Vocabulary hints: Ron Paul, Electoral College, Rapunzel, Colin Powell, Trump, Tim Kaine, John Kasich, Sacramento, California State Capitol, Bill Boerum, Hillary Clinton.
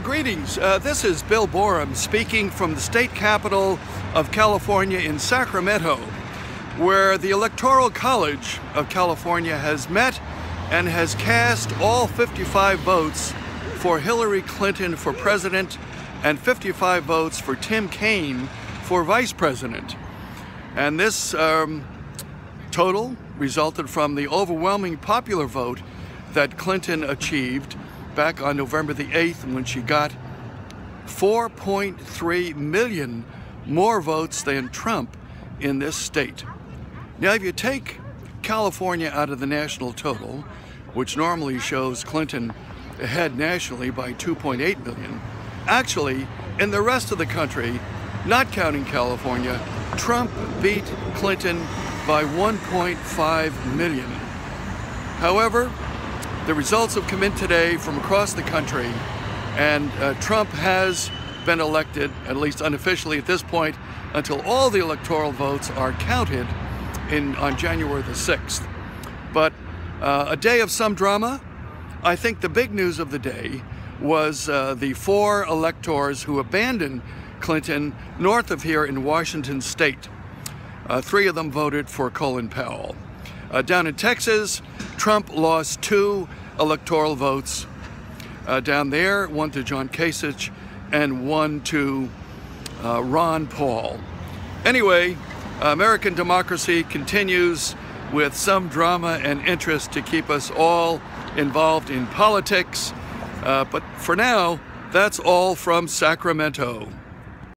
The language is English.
Greetings. This is Bill Boerum speaking from the state capitol of California in Sacramento, where the Electoral College of California has met and has cast all 55 votes for Hillary Clinton for president and 55 votes for Tim Kaine for vice president. And this total resulted from the overwhelming popular vote that Clinton achieved back on November the 8th, when she got 4.3 million more votes than Trump in this state. Now, if you take California out of the national total, which normally shows Clinton ahead nationally by 2.8 million, actually, in the rest of the country, not counting California, Trump beat Clinton by 1.5 million. However, the results have come in today from across the country, and Trump has been elected, at least unofficially at this point, until all the electoral votes are counted on January the 6th. But a day of some drama. I think the big news of the day was the four electors who abandoned Clinton north of here in Washington state. Three of them voted for Colin Powell. Down in Texas, Trump lost two electoral votes down there, one to John Kasich and one to Ron Paul. Anyway, American democracy continues with some drama and interest to keep us all involved in politics. But for now, that's all from Sacramento.